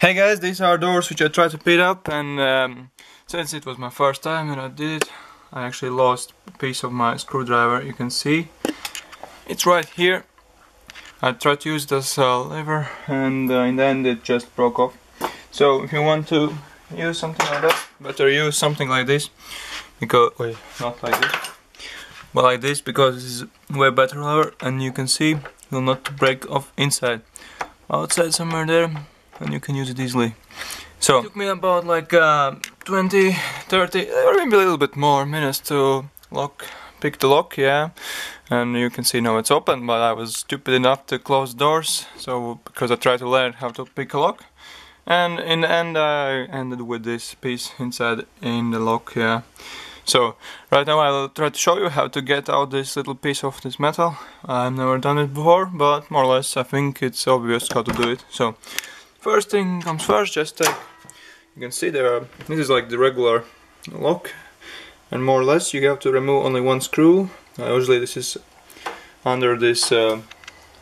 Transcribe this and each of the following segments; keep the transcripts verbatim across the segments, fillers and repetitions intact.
Hey guys, these are doors which I tried to pick up, and um, since it was my first time and I did it, I actually lost a piece of my screwdriver. You can see it's right here. I tried to use this uh, lever, and uh, in the end it just broke off. So if you want to use something like that, better use something like this, because wait, not like this, but like this, because this is way better lever, and you can see it will not break off inside, outside somewhere there. And you can use it easily. So it took me about like uh, twenty, thirty, or maybe a little bit more minutes to lock, pick the lock, yeah. And you can see now it's open, but I was stupid enough to close doors. So because I tried to learn how to pick a lock, and in the end I ended with this piece inside in the lock, yeah. So right now I'll try to show you how to get out this little piece of this metal. I've never done it before, but more or less I think it's obvious how to do it. So. First thing comes first, just take, you can see there, are, this is like the regular lock, and more or less you have to remove only one screw. Uh, usually this is under this uh,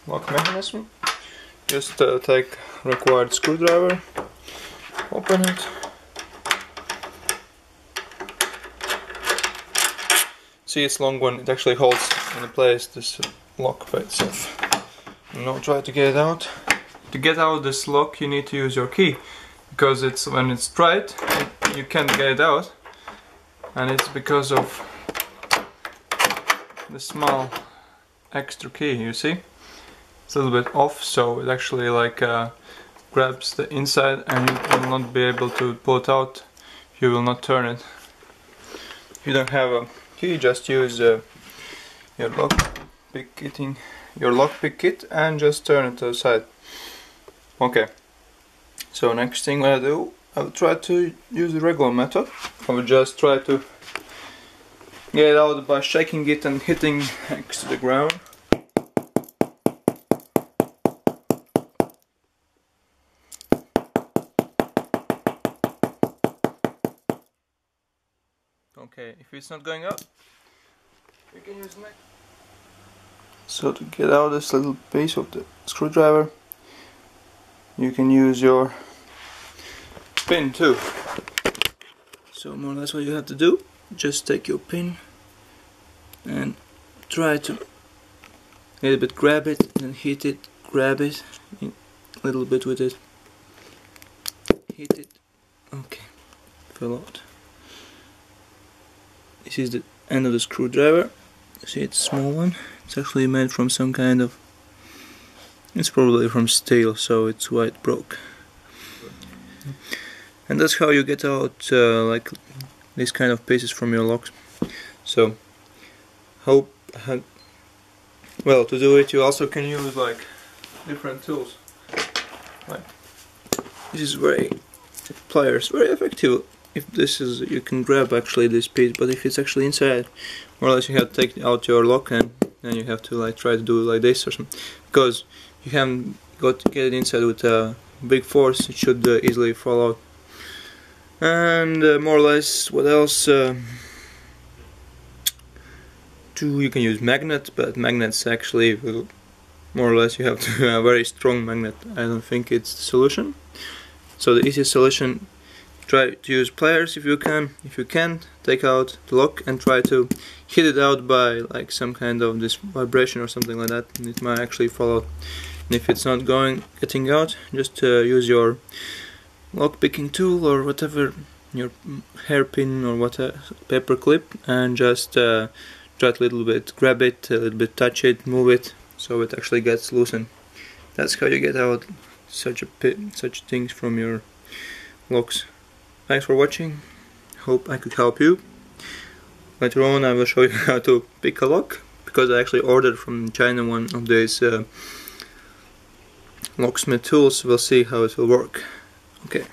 lock mechanism. Just uh, take required screwdriver, open it. See, it's long one, it actually holds in place this lock by itself. Now try to get it out. To get out this lock, you need to use your key, because it's when it's tight, you can't get it out, and it's because of the small extra key. You see, it's a little bit off, so it actually like uh, grabs the inside, and you will not be able to pull it out. You will not turn it. If you don't have a key, just use uh, your lock pick kitting, your lock pick kit, and just turn it to the side. Okay, so next thing I do, I will try to use the regular method. I will just try to get it out by shaking it and hitting next to the ground. Okay, if it's not going up, we can use next. So to get out this little piece of the screwdriver, you can use your pin too. So more or less what you have to do, just take your pin and try to a little bit grab it, then hit it, grab it, a little bit with it, hit it, okay, fell out. This is the end of the screwdriver, see it's a small one, it's actually made from some kind of, it's probably from steel, so it's why it broke. And that's how you get out uh, like these kind of pieces from your locks. So, hope uh, well, to do it you also can use like different tools. Like this is very pliers, very effective. If this is, you can grab actually this piece, but if it's actually inside, more or less you have to take out your lock, and then you have to like try to do it like this or something, because you haven't got to get it inside with a big force, it should uh, easily fall out. And uh, more or less, what else? Uh, two, you can use magnet, but magnets actually, will, more or less, you have to have a very strong magnet. I don't think it's the solution. So the easiest solution: try to use pliers if you can. If you can't, take out the lock and try to hit it out by like some kind of this vibration or something like that, and it might actually fall out. And if it's not going getting out, just uh, use your lock picking tool or whatever, your hairpin or what a paper clip, and just uh, try to a little bit grab it, a little bit touch it, move it, so it actually gets loosened. That's how you get out such a such things from your locks. Thanks for watching. Hope I could help you. Later on I will show you how to pick a lock, because I actually ordered from China one of these uh, locksmith tools. We'll see how it will work. Okay.